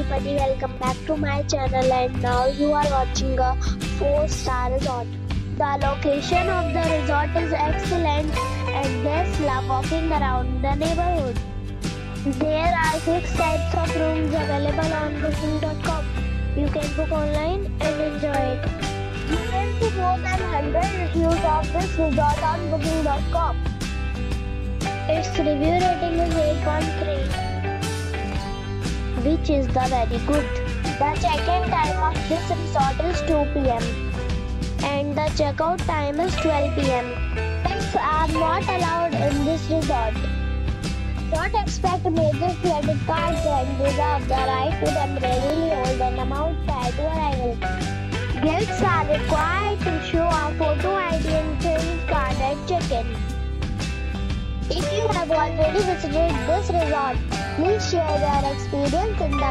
everybody, welcome back to my channel, and now you are watching a 4-star resort. The location of the resort is excellent and guests love walking around the neighborhood. There are 6 types of rooms available on Booking.com. You can book online and enjoy it. You can see more than 100 reviews of this resort on Booking.com. Its review rating is 8.3. which is very good. The check-in time of this resort is 2 p.m. and the check-out time is 12 p.m. Pets are not allowed in this resort. Don't expect major credit cards and reserve the right to temporarily hold an amount prior to arrival. Guests are required to show a photo ID and credit card at check-in. If you have already visited this resort, please share your experience in the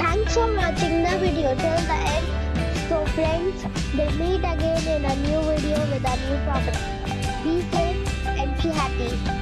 Thanks for watching the video till the end. So friends, we'll meet again in a new video with a new property. Be safe and be happy.